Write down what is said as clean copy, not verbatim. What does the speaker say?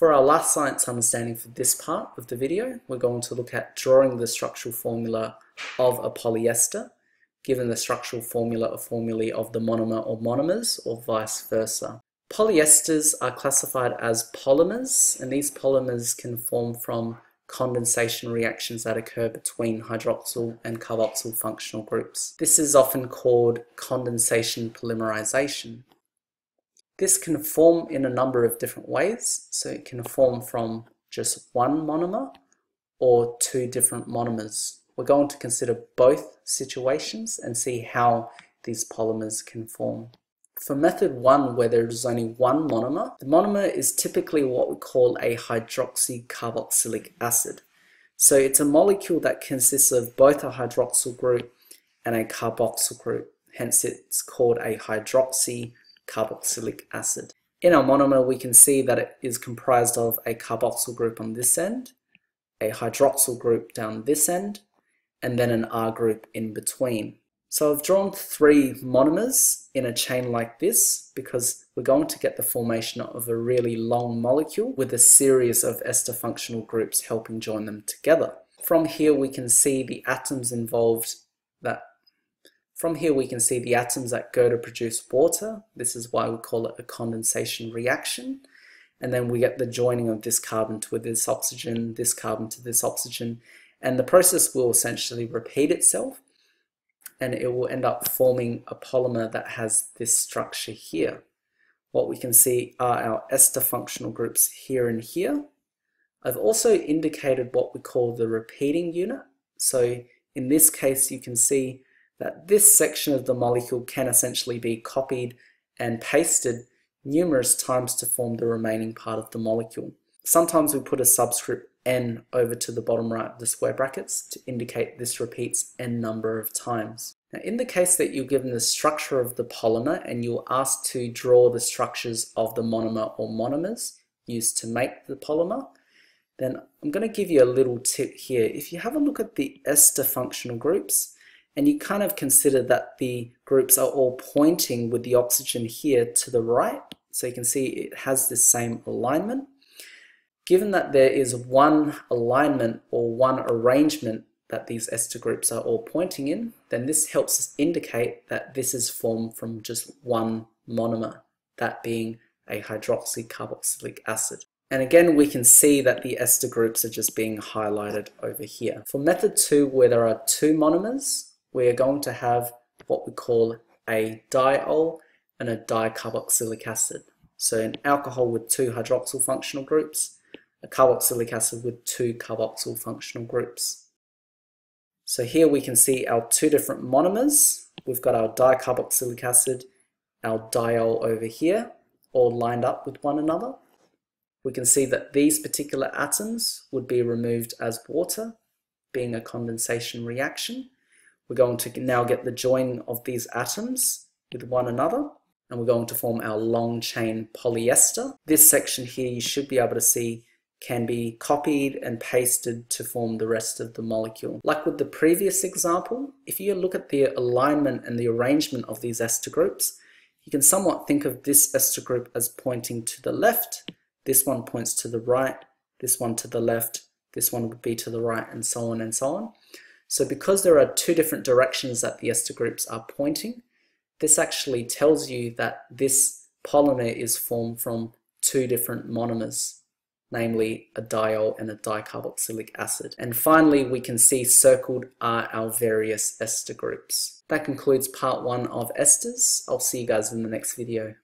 For our last science understanding for this part of the video, we're going to look at drawing the structural formula of a polyester, given the structural formula or formulae of the monomer or monomers, or vice versa. Polyesters are classified as polymers, and these polymers can form from condensation reactions that occur between hydroxyl and carboxyl functional groups. This is often called condensation polymerization. This can form in a number of different ways, so it can form from just one monomer or two different monomers. We're going to consider both situations and see how these polymers can form. For method one, where there is only one monomer, the monomer is typically what we call a hydroxycarboxylic acid. So it's a molecule that consists of both a hydroxyl group and a carboxyl group, hence it's called a hydroxycarboxylic acid. In our monomer, we can see that it is comprised of a carboxyl group on this end, a hydroxyl group down this end, and then an R group in between. So I've drawn three monomers in a chain like this because we're going to get the formation of a really long molecule with a series of ester functional groups helping join them together. From here we can see the atoms that go to produce water. This is why we call it a condensation reaction. And then we get the joining of this carbon to this oxygen, this carbon to this oxygen, and the process will essentially repeat itself, and it will end up forming a polymer that has this structure here. What we can see are our ester functional groups here and here. I've also indicated what we call the repeating unit. So in this case, you can see that this section of the molecule can essentially be copied and pasted numerous times to form the remaining part of the molecule. Sometimes we put a subscript n over to the bottom right of the square brackets to indicate this repeats n number of times. Now, in the case that you're given the structure of the polymer and you're asked to draw the structures of the monomer or monomers used to make the polymer, then I'm going to give you a little tip here. If you have a look at the ester functional groups and you kind of consider that the groups are all pointing with the oxygen here to the right, so you can see it has the same alignment. Given that there is one alignment or one arrangement that these ester groups are all pointing in, then this helps us indicate that this is formed from just one monomer, that being a hydroxycarboxylic acid. And again, we can see that the ester groups are just being highlighted over here. For method two, where there are two monomers, we are going to have what we call a diol and a dicarboxylic acid. So an alcohol with two hydroxyl functional groups, a carboxylic acid with two carboxyl functional groups. So here we can see our two different monomers. We've got our dicarboxylic acid, our diol over here, all lined up with one another. We can see that these particular atoms would be removed as water, being a condensation reaction. We're going to now get the joining of these atoms with one another, and we're going to form our long chain polyester. This section here, you should be able to see, can be copied and pasted to form the rest of the molecule. Like with the previous example, if you look at the alignment and the arrangement of these ester groups, you can somewhat think of this ester group as pointing to the left, this one points to the right, this one to the left, this one would be to the right, and so on and so on. So because there are two different directions that the ester groups are pointing, this actually tells you that this polymer is formed from two different monomers, namely a diol and a dicarboxylic acid. And finally, we can see circled are our various ester groups. That concludes part one of esters. I'll see you guys in the next video.